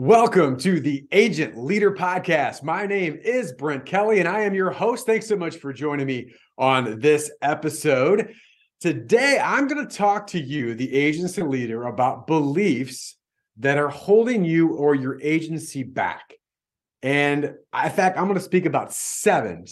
Welcome to the Agent Leader Podcast. My name is Brent Kelly, and I am your host. Thanks so much for joining me on this episode. Today, I'm going to talk to you, the agency leader, about beliefs that are holding you or your agency back. And in fact, I'm going to speak about seven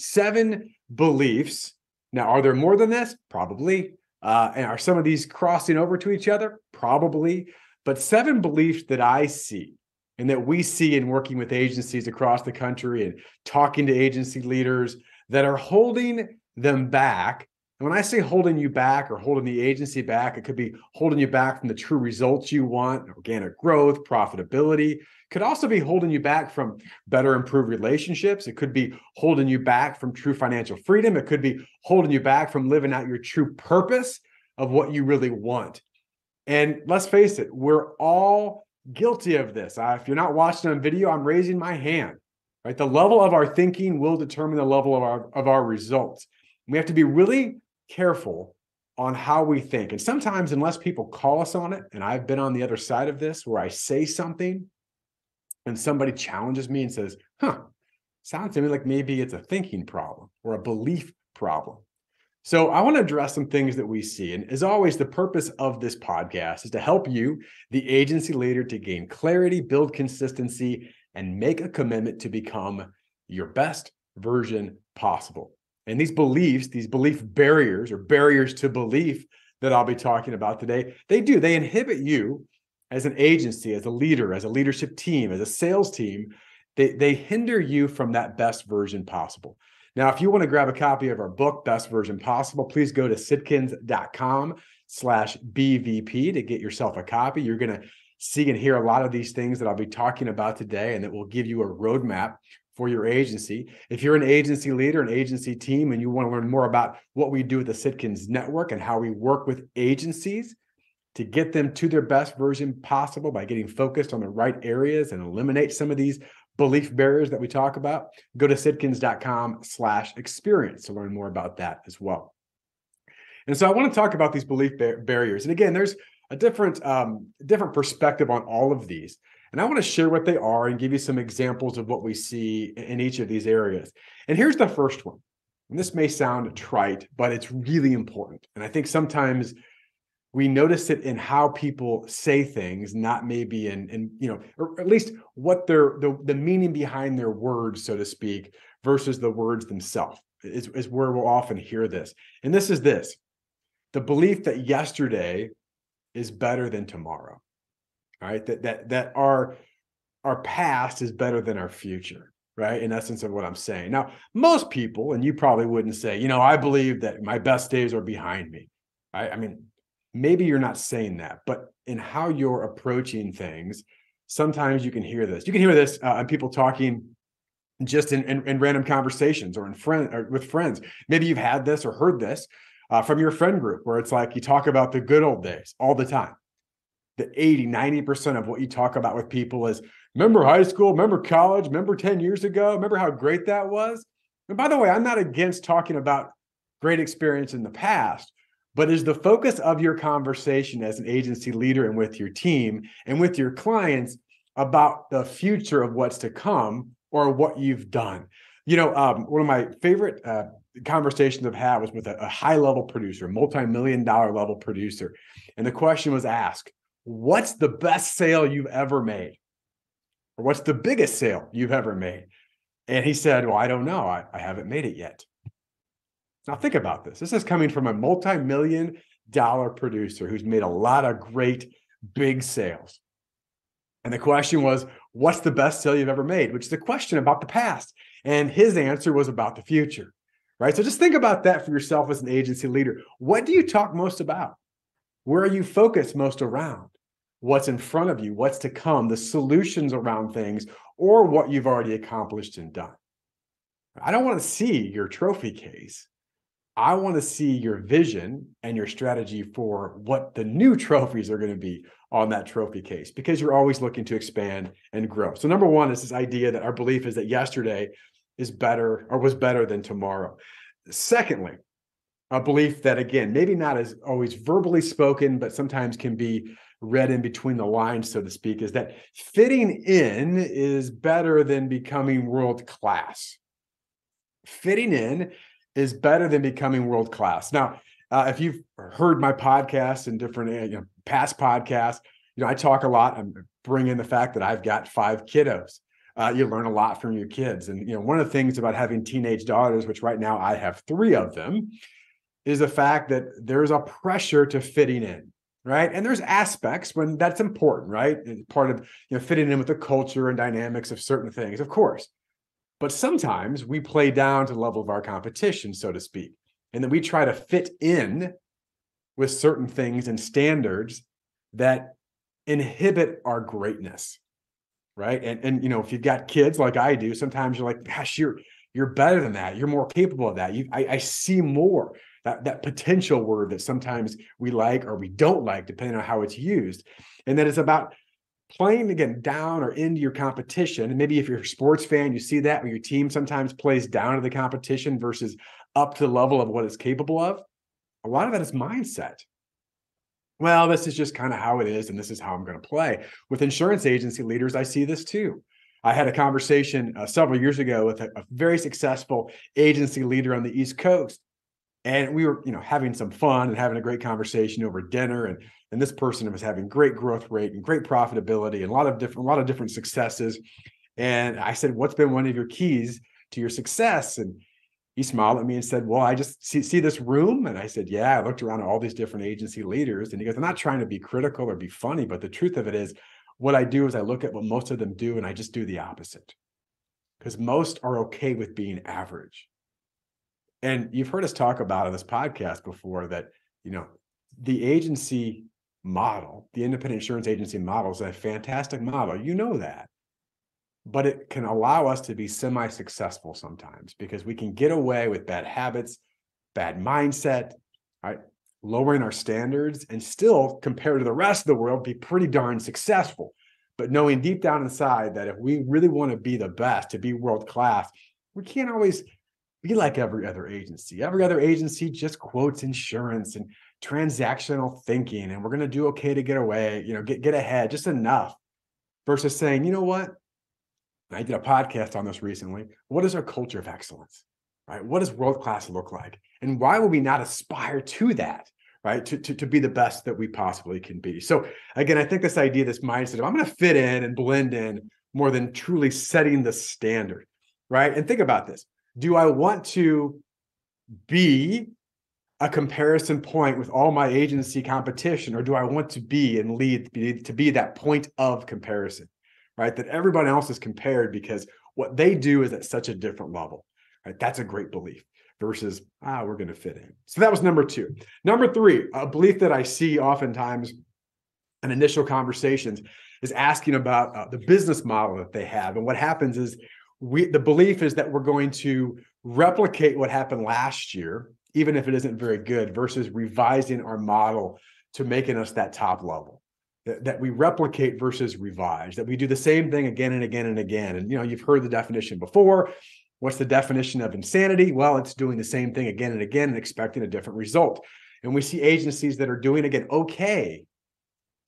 beliefs. Now, are there more than this? Probably. And are some of these crossing over to each other? Probably. But seven beliefs that I see and that we see in working with agencies across the country and talking to agency leaders that are holding them back. And when I say holding you back or holding the agency back, it could be holding you back from the true results you want, organic growth, profitability. It could also be holding you back from better improved relationships. It could be holding you back from true financial freedom. It could be holding you back from living out your true purpose of what you really want. And let's face it, we're all guilty of this. If you're not watching on video, I'm raising my hand, right? The level of our thinking will determine the level of our results. We have to be really careful on how we think. And sometimes, unless people call us on it, and I've been on the other side of this where I say something and somebody challenges me and says, sounds to me like maybe it's a thinking problem or a belief problem. So I want to address some things that we see. And as always, the purpose of this podcast is to help you, the agency leader, to gain clarity, build consistency, and make a commitment to become your best version possible. And these beliefs, these belief barriers or barriers to belief that I'll be talking about today, they inhibit you as an agency, as a leader, as a leadership team, as a sales team. They hinder you from that best version possible. Now, if you want to grab a copy of our book, Best Version Possible, please go to sitkins.com/BVP to get yourself a copy. You're going to see and hear a lot of these things that I'll be talking about today, and that will give you a roadmap for your agency. If you're an agency leader, an agency team, and you want to learn more about what we do at the Sitkins Network and how we work with agencies to get them to their best version possible by getting focused on the right areas and eliminate some of these belief barriers that we talk about, go to sitkins.com/experience to learn more about that as well. And so I want to talk about these belief barriers. And again, there's a different perspective on all of these. And I want to share what they are and give you some examples of what we see in each of these areas. And here's the first one. And this may sound trite, but it's really important. And I think sometimes we notice it in how people say things, not maybe in or at least what the meaning behind their words, so to speak, versus the words themselves is where we'll often hear this. And this is the belief that yesterday is better than tomorrow, right? That our past is better than our future, right? In essence of what I'm saying. Now, most people, and you probably wouldn't say, I believe that my best days are behind me. I mean, maybe you're not saying that, but in how you're approaching things, sometimes you can hear this. You can hear this on people talking just in random conversations or with friends. Maybe you've had this or heard this from your friend group, where it's like you talk about the good old days all the time. The 80, 90% of what you talk about with people is, remember high school, remember college, remember 10 years ago, remember how great that was? And by the way, I'm not against talking about great experience in the past, but is the focus of your conversation as an agency leader and with your team and with your clients about the future of what's to come or what you've done? One of my favorite conversations I've had was with a high-level producer, multi-million-dollar level producer. And the question was asked, what's the best sale you've ever made? Or what's the biggest sale you've ever made? And he said, well, I don't know. I haven't made it yet. Now think about this. This is coming from a multi-million-dollar producer who's made a lot of great big sales. And the question was, what's the best sale you've ever made? Which is a question about the past. And his answer was about the future, right? So just think about that for yourself as an agency leader. What do you talk most about? Where are you focused most around? What's in front of you? What's to come? The solutions around things or what you've already accomplished and done. I don't want to see your trophy case. I want to see your vision and your strategy for what the new trophies are going to be on that trophy case, because you're always looking to expand and grow. So number one is this idea that our belief is that yesterday is better or was better than tomorrow. Secondly, a belief that, again, maybe not as always verbally spoken, but sometimes can be read in between the lines, so to speak, is that fitting in is better than becoming world-class. Fitting in is better than becoming world-class. Now, if you've heard my podcast and different past podcasts, I talk a lot. I'm bringing in the fact that I've got 5 kiddos. You learn a lot from your kids. And, one of the things about having teenage daughters, which right now I have 3 of them, is the fact that there's a pressure to fitting in, right? And there's aspects when that's important, right? It's part of, fitting in with the culture and dynamics of certain things, of course. But sometimes we play down to the level of our competition, so to speak. And then we try to fit in with certain things and standards that inhibit our greatness, right? And if you've got kids like I do, sometimes you're like, gosh, you're better than that. You're more capable of that. I see more. That potential word that sometimes we like or we don't like, depending on how it's used. And then it's about playing, again, down or into your competition. And maybe if you're a sports fan, you see that when your team sometimes plays down to the competition versus up to the level of what it's capable of. A lot of that is mindset. Well, this is just kind of how it is, and this is how I'm going to play. With insurance agency leaders, I see this too. I had a conversation several years ago with a very successful agency leader on the East Coast, and we were, having some fun and having a great conversation over dinner. And this person was having great growth rate and great profitability and a lot of different successes. And I said, "What's been one of your keys to your success?" And he smiled at me and said, "Well, I just see this room." And I said, "Yeah, I looked around at all these different agency leaders." And he goes, "I'm not trying to be critical or be funny, but the truth of it is what I do is I look at what most of them do and I just do the opposite, because most are okay with being average." And you've heard us talk about on this podcast before that, the agency model, the independent insurance agency model is a fantastic model. You know that. But it can allow us to be semi-successful sometimes because we can get away with bad habits, bad mindset, right? Lowering our standards and still, compared to the rest of the world, be pretty darn successful. But knowing deep down inside that if we really want to be the best, to be world-class, we can't always be like every other agency. Every other agency just quotes insurance and transactional thinking, and we're going to do okay to get away, get ahead, just enough, versus saying, you know what? I did a podcast on this recently. What is our culture of excellence, right? What does world-class look like? And why would we not aspire to that, right? To be the best that we possibly can be. So again, I think this idea, this mindset of I'm going to fit in and blend in more than truly setting the standard, right? And think about this. Do I want to be a comparison point with all my agency competition, or do I want to be and lead to be that point of comparison? Right, that everybody else is compared because what they do is at such a different level. Right, that's a great belief versus we're going to fit in. So that was number 2. Number 3, a belief that I see oftentimes in initial conversations is asking about the business model that they have. And what happens is the belief is that we're going to replicate what happened last year, even if it isn't very good, versus revising our model to making us that top level. That we replicate versus revise, that we do the same thing again and again and again. And, you've heard the definition before. What's the definition of insanity? Well, it's doing the same thing again and again and expecting a different result. And we see agencies that are doing, again, okay,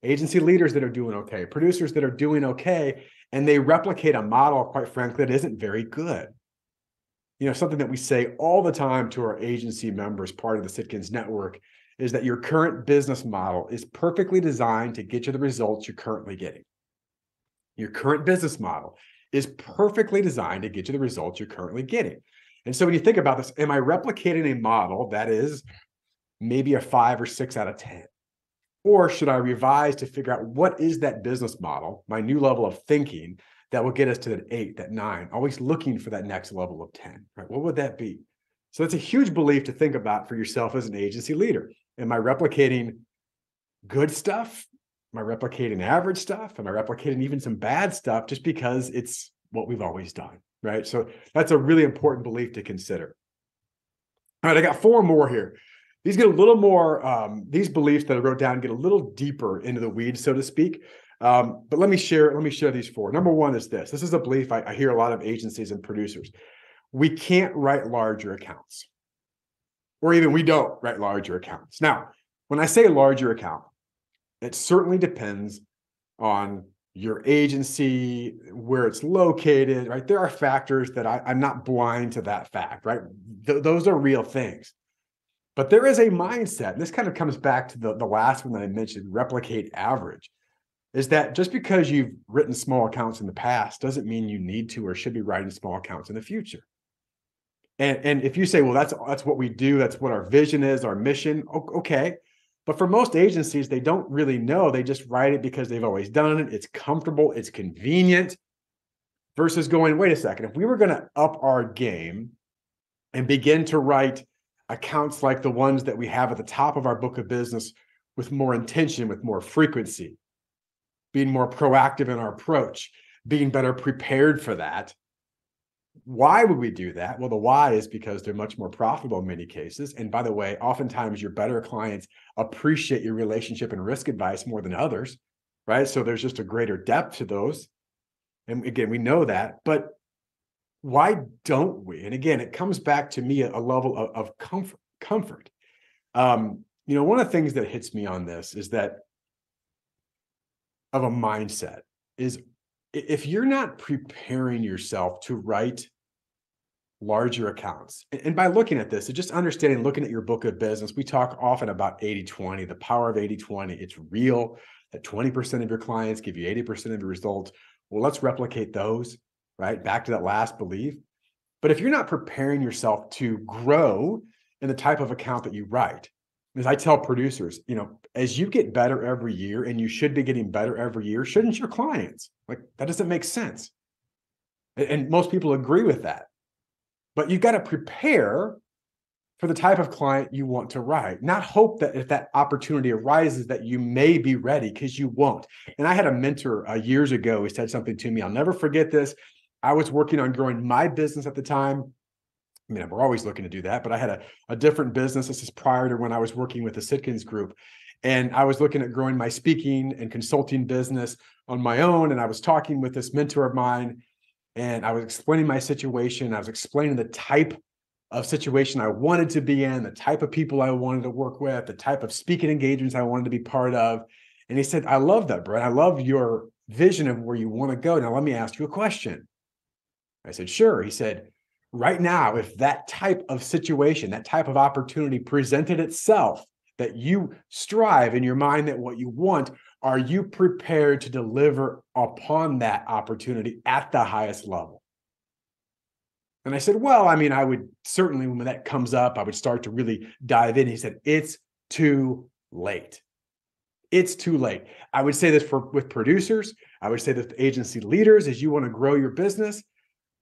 agency leaders that are doing okay, producers that are doing okay, and they replicate a model, quite frankly, that isn't very good. Something that we say all the time to our agency members, part of the Sitkins Network, is that your current business model is perfectly designed to get you the results you're currently getting. Your current business model is perfectly designed to get you the results you're currently getting. And so when you think about this, am I replicating a model that is maybe a 5 or 6 out of 10? Or should I revise to figure out what is that business model, my new level of thinking that will get us to that 8, that 9, always looking for that next level of 10, right? What would that be? So that's a huge belief to think about for yourself as an agency leader. Am I replicating good stuff? Am I replicating average stuff? Am I replicating even some bad stuff just because it's what we've always done, right? So that's a really important belief to consider. All right, I got 4 more here. These get a little more, these beliefs that I wrote down get a little deeper into the weeds, so to speak. But let me share these 4. Number 1 is this. This is a belief I hear a lot of agencies and producers. We can't write larger accounts. Or even we don't write larger accounts. Now, when I say larger account, It certainly depends on your agency, where it's located, right? There are factors that I'm not blind to that fact, right? Those are real things. But there is a mindset, and this kind of comes back to the last one that I mentioned, replicate average, is that just because you've written small accounts in the past doesn't mean you need to or should be writing small accounts in the future. And if you say, well, that's what we do, that's what our vision is, our mission, okay. But for most agencies, they don't really know. They just write it because they've always done it. It's comfortable, it's convenient, versus going, wait a second, if we were going to up our game and begin to write accounts like the ones that we have at the top of our book of business with more intention, with more frequency, being more proactive in our approach, being better prepared for that, why would we do that? Well, the why is because they're much more profitable in many cases. And by the way, oftentimes your better clients appreciate your relationship and risk advice more than others, right? So there's just a greater depth to those. And again, we know that, but why don't we? And again, it comes back to me a level of comfort. You know, one of the things that hits me on this is that of a mindset is, if you're not preparing yourself to write larger accounts, and by looking at this, just understanding, looking at your book of business, we talk often about 80-20, the power of 80-20. It's real that 20% of your clients give you 80% of your results. Well, let's replicate those, right? Back to that last belief. But if you're not preparing yourself to grow in the type of account that you write, as I tell producers, you know, as you get better every year, and you should be getting better every year, shouldn't your clients? Like, that doesn't make sense. And most people agree with that. But you've got to prepare for the type of client you want to write, not hope that if that opportunity arises that you may be ready, because you won't. And I had a mentor years ago who said something to me. I'll never forget this. I was working on growing my business at the time. I mean, we're always looking to do that, but I had a different business. This is prior to when I was working with the Sitkins Group. And I was looking at growing my speaking and consulting business on my own. And I was talking with this mentor of mine, and I was explaining my situation. I was explaining the type of situation I wanted to be in, the type of people I wanted to work with, the type of speaking engagements I wanted to be part of. And he said, I love that, Brent. I love your vision of where you want to go. Now, let me ask you a question. I said, sure. He said, right now, if that type of situation, that type of opportunity presented itself, that you strive in your mind that what you want, are you prepared to deliver upon that opportunity at the highest level? And I said, well, I mean, I would certainly, when that comes up, I would start to really dive in. He said, it's too late. It's too late. I would say this with producers. I would say that agency leaders, as you want to grow your business,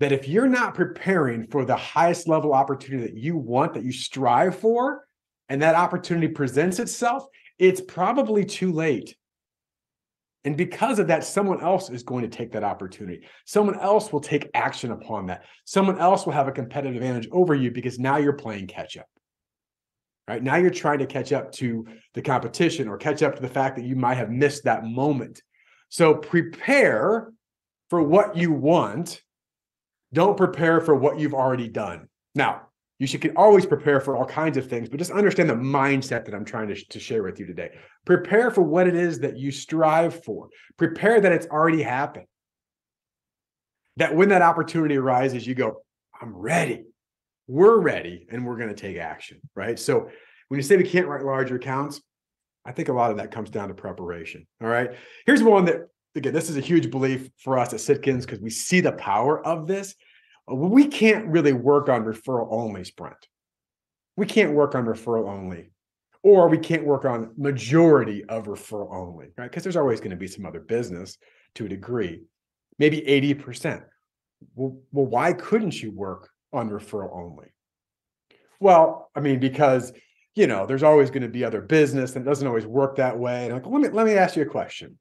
that if you're not preparing for the highest level opportunity that you want, that you strive for, and that opportunity presents itself, it's probably too late. And because of that, someone else is going to take that opportunity. Someone else will take action upon that. Someone else will have a competitive advantage over you, because now you're playing catch up, right? Now you're trying to catch up to the competition, or catch up to the fact that you might have missed that moment. So prepare for what you want. Don't prepare for what you've already done. Now, you can always prepare for all kinds of things, but just understand the mindset that I'm trying to share with you today. Prepare for what it is that you strive for. Prepare that it's already happened. That when that opportunity arises, you go, I'm ready. We're ready, and we're going to take action, right? So when you say we can't write larger accounts, I think a lot of that comes down to preparation, all right? Here's one that, again, this is a huge belief for us at Sitkins, because we see the power of this. We can't really work on referral only, Brent. We can't work on referral only, or we can't work on majority of referral only, right? Because there's always going to be some other business to a degree, maybe 80%. Well, why couldn't you work on referral only? Well, I mean, because, you know, there's always going to be other business, and it doesn't always work that way. And I'm like, let me ask you a question.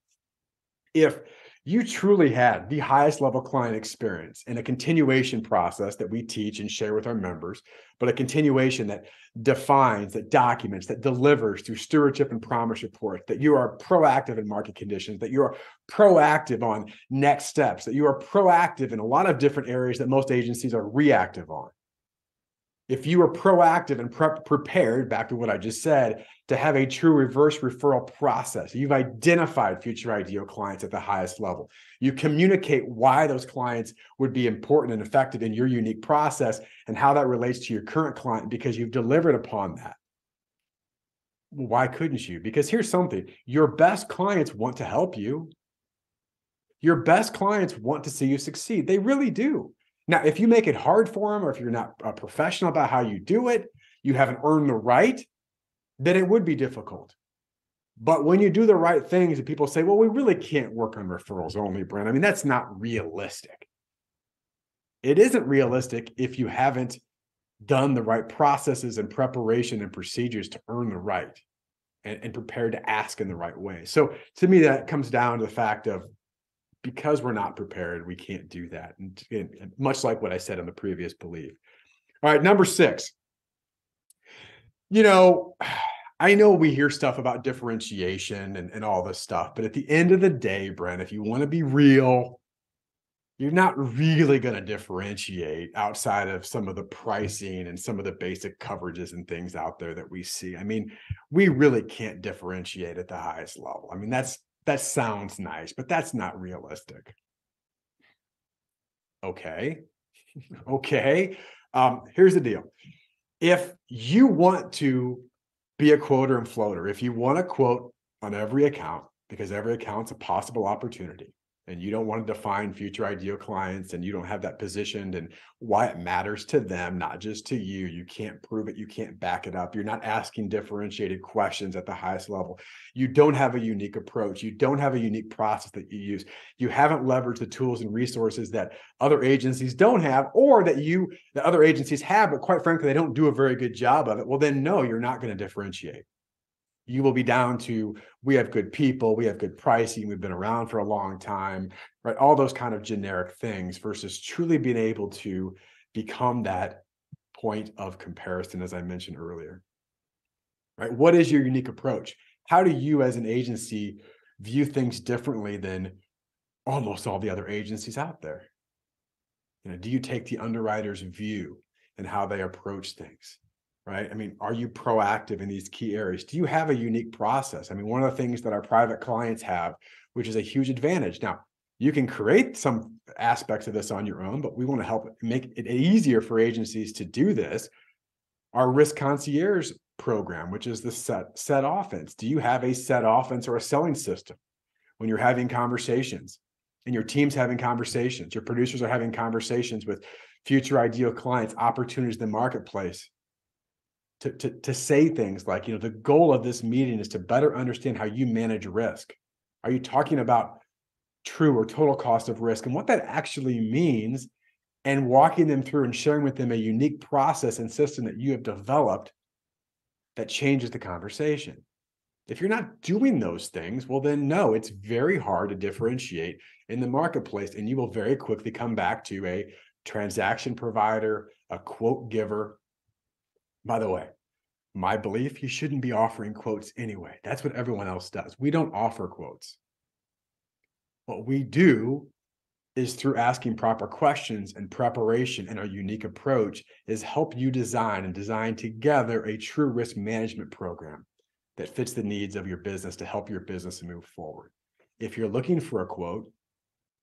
If you truly had the highest level client experience and a continuation process that we teach and share with our members, but a continuation that defines, that documents, that delivers through stewardship and promise reports, that you are proactive in market conditions, that you are proactive on next steps, that you are proactive in a lot of different areas that most agencies are reactive on. If you are proactive and prepared, back to what I just said, to have a true reverse referral process, you've identified future ideal clients at the highest level. You communicate why those clients would be important and effective in your unique process and how that relates to your current client because you've delivered upon that. Why couldn't you? Because here's something, your best clients want to help you. Your best clients want to see you succeed. They really do. Now, if you make it hard for them or if you're not a professional about how you do it, you haven't earned the right, then it would be difficult. But when you do the right things and people say, well, we really can't work on referrals only, Brent. I mean, that's not realistic. It isn't realistic if you haven't done the right processes and preparation and procedures to earn the right and prepared to ask in the right way. So to me, that comes down to the fact of, because we're not prepared, we can't do that. And much like what I said on the previous belief. All right, number six. You know, I know we hear stuff about differentiation and all this stuff, but at the end of the day, Brent, if you want to be real, you're not really going to differentiate outside of some of the pricing and some of the basic coverages and things out there that we see. I mean, we really can't differentiate at the highest level. I mean, that sounds nice, but that's not realistic. Okay. Okay. Here's the deal. If you want to be a quoter and floater, if you want to quote on every account, because every account's a possible opportunity, and you don't want to define future ideal clients, and you don't have that positioned and why it matters to them, not just to you. You can't prove it. You can't back it up. You're not asking differentiated questions at the highest level. You don't have a unique approach. You don't have a unique process that you use. You haven't leveraged the tools and resources that other agencies don't have, or that other agencies have, but quite frankly, they don't do a very good job of it. Well, then no, you're not going to differentiate. You will be down to, we have good people, we have good pricing, we've been around for a long time, right? All those kind of generic things versus truly being able to become that point of comparison, as I mentioned earlier, right? What is your unique approach? How do you as an agency view things differently than almost all the other agencies out there? You know, do you take the underwriter's view and how they approach things? Right? I mean, are you proactive in these key areas? Do you have a unique process? I mean, one of the things that our private clients have, which is a huge advantage. Now, you can create some aspects of this on your own, but we want to help make it easier for agencies to do this. Our risk concierge program, which is the set offense. Do you have a set offense or a selling system when you're having conversations and your team's having conversations, your producers are having conversations with future ideal clients, opportunities in the marketplace? To say things like, you know, the goal of this meeting is to better understand how you manage risk. Are you talking about true or total cost of risk and what that actually means, and walking them through and sharing with them a unique process and system that you have developed that changes the conversation? If you're not doing those things, well, then no, it's very hard to differentiate in the marketplace, and you will very quickly come back to a transaction provider, a quote giver. By the way, my belief, you shouldn't be offering quotes anyway. That's what everyone else does. We don't offer quotes. What we do is, through asking proper questions and preparation and our unique approach, is help you design together a true risk management program that fits the needs of your business to help your business move forward. If you're looking for a quote,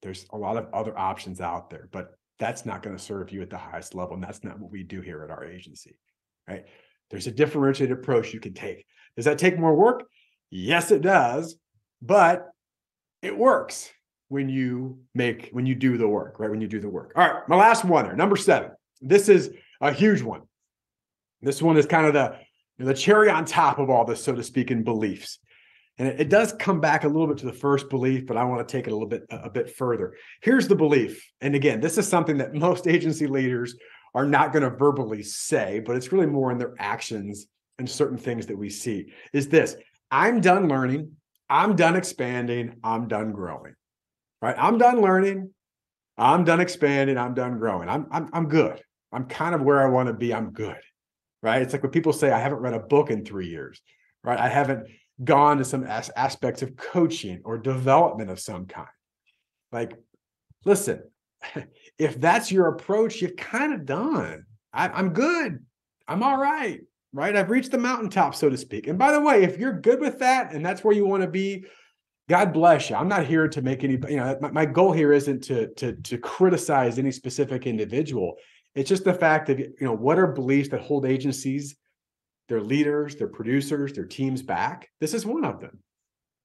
there's a lot of other options out there, but that's not going to serve you at the highest level. And that's not what we do here at our agency. Right? There's a differentiated approach you can take. Does that take more work? Yes, it does, but it works when you do the work, right? When you do the work. All right, my last one there, number seven. This is a huge one. This one is kind of the cherry on top of all this, so to speak, in beliefs. And it does come back a little bit to the first belief, but I want to take it a bit further. Here's the belief. And again, this is something that most agency leaders are not going to verbally say, but it's really more in their actions and certain things that we see, is this: I'm done learning, I'm done expanding, I'm done growing, right? I'm done learning, I'm done expanding, I'm done growing. I'm good. I'm kind of where I want to be. I'm good, right? It's like when people say, I haven't read a book in 3 years, right? I haven't gone to some aspects of coaching or development of some kind. Like, listen, if that's your approach, you've kind of done. I'm good. I'm all right, right? I've reached the mountaintop, so to speak. And by the way, if you're good with that and that's where you want to be, God bless you. I'm not here to make any, you know, my goal here isn't to criticize any specific individual. It's just the fact that, you know, what are beliefs that hold agencies, their leaders, their producers, their teams back? This is one of them.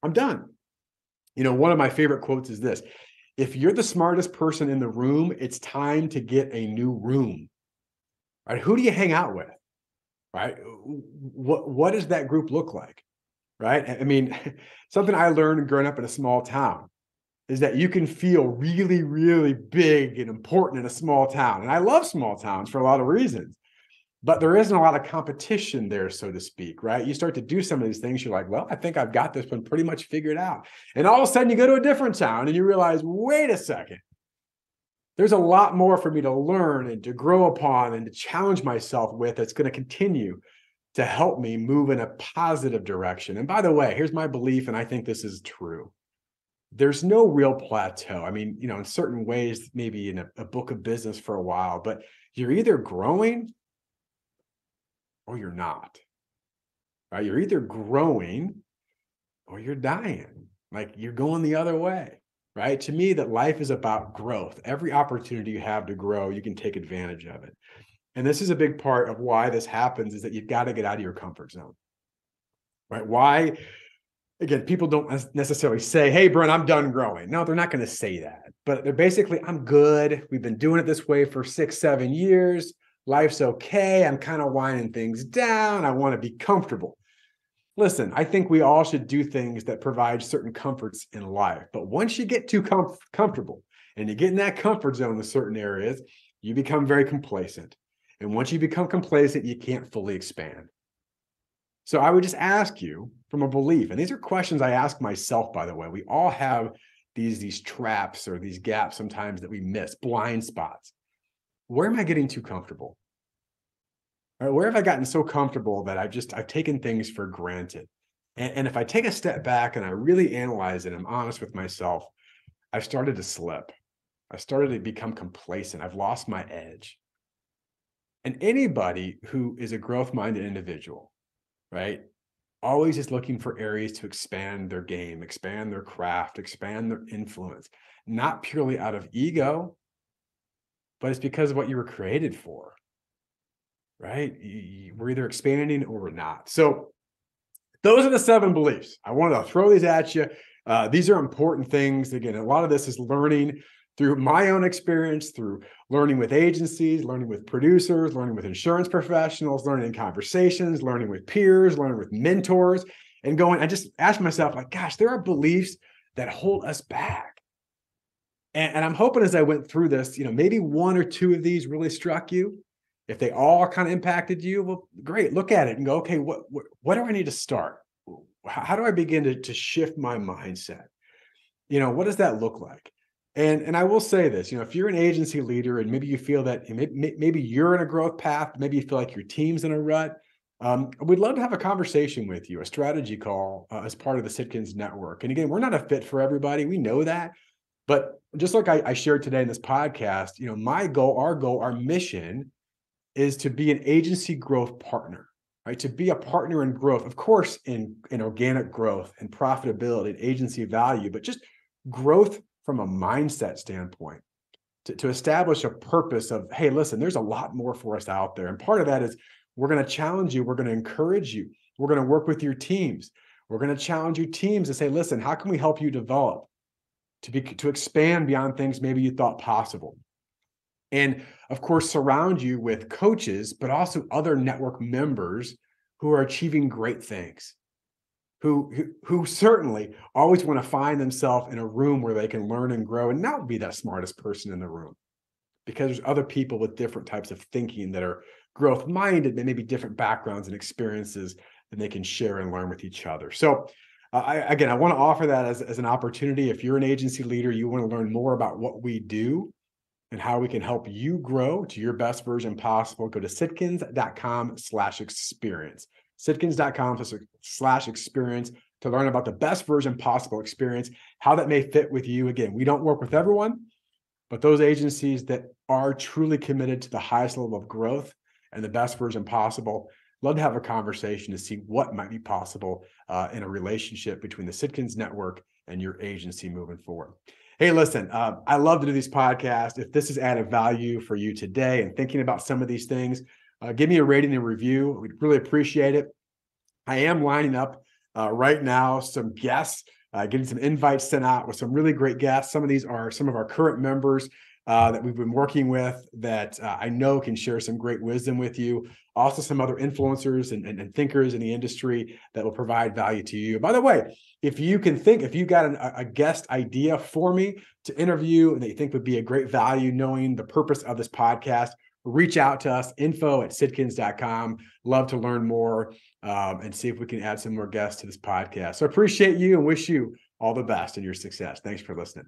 I'm done. You know, one of my favorite quotes is this: if you're the smartest person in the room, it's time to get a new room, right? Who do you hang out with, right? What does that group look like, right? I mean, something I learned growing up in a small town is that you can feel really, really big and important in a small town. And I love small towns for a lot of reasons, but there isn't a lot of competition there, so to speak, right? You start to do some of these things, you're like, well, I think I've got this one pretty much figured out. And all of a sudden you go to a different town and you realize, wait a second, there's a lot more for me to learn and to grow upon and to challenge myself with that's going to continue to help me move in a positive direction. And by the way, here's my belief, and I think this is true. There's no real plateau. I mean, you know, in certain ways, maybe in a book of business for a while, but you're either growing or you're not, right? You're either growing or you're dying. Like, you're going the other way, right? To me, that life is about growth. Every opportunity you have to grow, you can take advantage of it. And this is a big part of why this happens, is that you've got to get out of your comfort zone, right? Why, again, people don't necessarily say, hey, Brent, I'm done growing. No, they're not going to say that, but they're basically, I'm good. We've been doing it this way for 6-7 years. Life's okay. I'm kind of winding things down. I want to be comfortable. Listen, I think we all should do things that provide certain comforts in life, but once you get too comfortable and you get in that comfort zone in certain areas, you become very complacent. And once you become complacent, you can't fully expand. So I would just ask you from a belief, and these are questions I ask myself, by the way, we all have these traps or these gaps sometimes that we miss, blind spots. Where am I getting too comfortable? All right, where have I gotten so comfortable that I've taken things for granted? And if I take a step back and I really analyze it, I'm honest with myself, I've started to slip. I've started to become complacent. I've lost my edge. And anybody who is a growth-minded individual, right, always is looking for areas to expand their game, expand their craft, expand their influence, not purely out of ego, but it's because of what you were created for, right? We're either expanding or we're not. So those are the 7 beliefs. I wanted to throw these at you. These are important things. Again, a lot of this is learning through my own experience, through learning with agencies, learning with producers, learning with insurance professionals, learning in conversations, learning with peers, learning with mentors, and going, I just asked myself, like, gosh, there are beliefs that hold us back. And I'm hoping as I went through this, you know, maybe 1 or 2 of these really struck you. If they all kind of impacted you, well, great, look at it and go, okay, what do I need to start? How do I begin to shift my mindset? You know, what does that look like? And I will say this, you know, if you're an agency leader and maybe you feel that maybe you're in a growth path, maybe you feel like your team's in a rut, we'd love to have a conversation with you, a strategy call as part of the Sitkins Network. And again, we're not a fit for everybody. We know that. But just like I shared today in this podcast, you know, my goal, our mission is to be an agency growth partner, right? To be a partner in growth, of course, in organic growth and profitability and agency value, but just growth from a mindset standpoint, to establish a purpose of, hey, listen, there's a lot more for us out there. And part of that is we're going to challenge you. We're going to encourage you. We're going to work with your teams. We're going to challenge your teams to say, listen, how can we help you develop to expand beyond things maybe you thought possible? And of course, surround you with coaches, but also other network members who are achieving great things, who certainly always want to find themselves in a room where they can learn and grow and not be that smartest person in the room, because there's other people with different types of thinking that are growth-minded, that maybe different backgrounds and experiences that they can share and learn with each other. So I want to offer that as an opportunity. If you're an agency leader, you want to learn more about what we do and how we can help you grow to your best version possible, go to sitkins.com/experience. Sitkins.com/experience to learn about the best version possible experience, how that may fit with you. Again, we don't work with everyone, but those agencies that are truly committed to the highest level of growth and the best version possible. Love to have a conversation to see what might be possible in a relationship between the Sitkins Network and your agency moving forward. Hey, listen, I love to do these podcasts. If this has added value for you today and thinking about some of these things, give me a rating and review. We'd really appreciate it. I am lining up right now some guests, getting some invites sent out with some really great guests. Some of these are some of our current members that we've been working with that I know can share some great wisdom with you. Also some other influencers and thinkers in the industry that will provide value to you. By the way, if you can think, if you've got a guest idea for me to interview and that you think would be a great value knowing the purpose of this podcast, reach out to us, info@sitkins.com. Love to learn more and see if we can add some more guests to this podcast. So I appreciate you and wish you all the best in your success. Thanks for listening.